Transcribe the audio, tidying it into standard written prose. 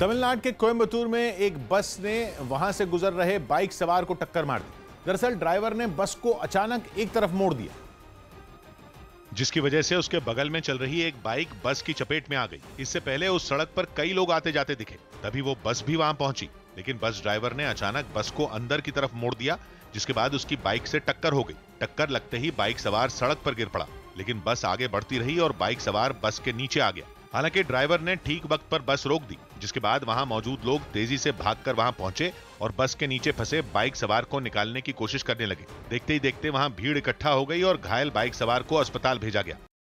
तमिलनाडु के कोयम्बटूर में एक बस ने वहां से गुजर रहे बाइक सवार को टक्कर मार दी। दरअसल ड्राइवर ने बस को अचानक एक तरफ मोड़ दिया, जिसकी वजह से उसके बगल में चल रही एक बाइक बस की चपेट में आ गई। इससे पहले उस सड़क पर कई लोग आते जाते दिखे, तभी वो बस भी वहां पहुंची, लेकिन बस ड्राइवर ने अचानक बस को अंदर की तरफ मोड़ दिया, जिसके बाद उसकी बाइक से टक्कर हो गई। टक्कर लगते ही बाइक सवार सड़क पर गिर पड़ा, लेकिन बस आगे बढ़ती रही और बाइक सवार बस के नीचे आ गया। हालांकि ड्राइवर ने ठीक वक्त पर बस रोक दी, जिसके बाद वहां मौजूद लोग तेजी से भागकर वहां पहुंचे और बस के नीचे फंसे बाइक सवार को निकालने की कोशिश करने लगे। देखते ही देखते वहां भीड़ इकट्ठा हो गई और घायल बाइक सवार को अस्पताल भेजा गया।